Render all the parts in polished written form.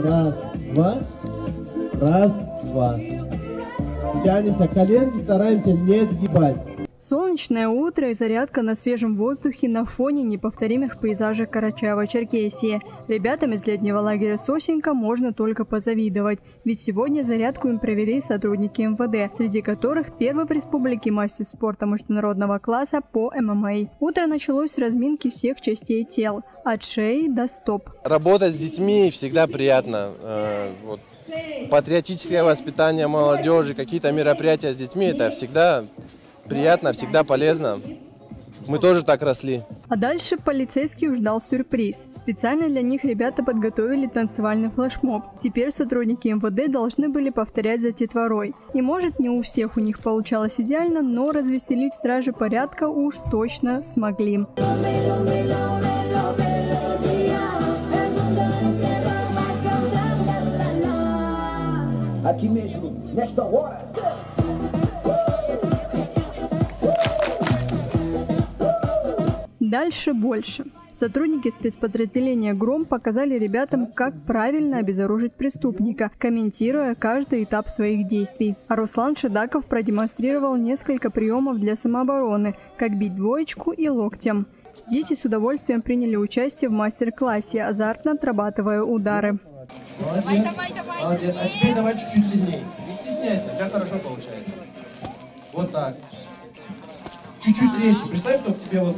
Раз, два. Раз, два. Тянемся к коленке, стараемся не сгибать. Солнечное утро и зарядка на свежем воздухе на фоне неповторимых пейзажей Карачаево-Черкесии. Ребятам из летнего лагеря «Сосенька» можно только позавидовать. Ведь сегодня зарядку им провели сотрудники МВД, среди которых первый в республике мастер спорта международного класса по ММА. Утро началось с разминки всех частей тел, от шеи до стоп. Работать с детьми всегда приятно. Патриотическое воспитание молодежи, какие-то мероприятия с детьми – это всегда приятно, всегда полезно. Мы тоже так росли. А дальше полицейских ждал сюрприз. Специально для них ребята подготовили танцевальный флешмоб. Теперь сотрудники МВД должны были повторять за тетворой. И может, не у всех у них получалось идеально, но развеселить стражи порядка уж точно смогли. Дальше больше. Сотрудники спецподразделения «Гром» показали ребятам, как правильно обезоружить преступника, комментируя каждый этап своих действий. А Руслан Шедаков продемонстрировал несколько приемов для самообороны, как бить двоечку и локтем. Дети с удовольствием приняли участие в мастер-классе, азартно отрабатывая удары. Молодец. Молодец. А теперь давай чуть-чуть сильнее. Не стесняйся, у тебя хорошо получается. Вот так. Чуть-чуть резче. Представь, что к тебе вот...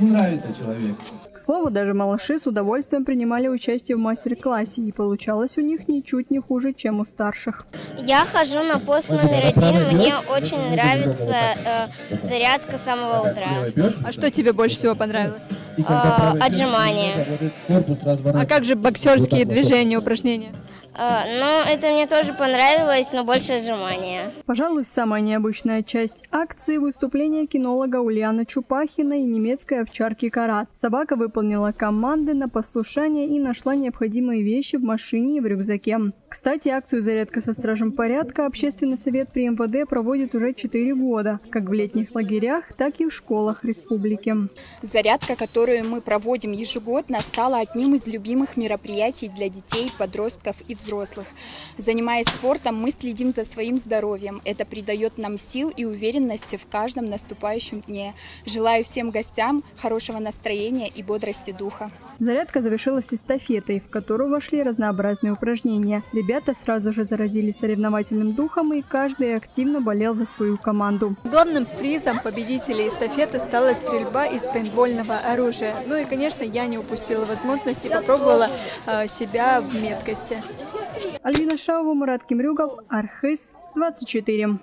Не нравится человек. К слову, даже малыши с удовольствием принимали участие в мастер-классе, и получалось у них ничуть не хуже, чем у старших. Я хожу на пост №1, мне очень нравится зарядка с самого утра. А что тебе больше всего понравилось? Отжимания. А как же боксерские движения, упражнения? Ну, это мне тоже понравилось, но больше отжимания. Пожалуй, самая необычная часть акции – выступление кинолога Ульяны Чупахиной и немецкой овчарки Кара. Собака выполнила команды на послушание и нашла необходимые вещи в машине и в рюкзаке. Кстати, акцию «Зарядка со стражем порядка» общественный совет при МВД проводит уже 4 года, как в летних лагерях, так и в школах республики. Зарядка, которую мы проводим ежегодно, стала одним из любимых мероприятий для детей, подростков и взрослых. Занимаясь спортом, мы следим за своим здоровьем. Это придает нам сил и уверенности в каждом наступающем дне. Желаю всем гостям хорошего настроения и бодрости духа. Зарядка завершилась эстафетой, в которую вошли разнообразные упражнения. Ребята сразу же заразились соревновательным духом, и каждый активно болел за свою команду. Главным призом победителей эстафеты стала стрельба из пейнтбольного оружия. Ну и, конечно, я не упустила возможности и попробовала себя в меткости. Алина Шау, Марат Кемрюгал, Архыз 24.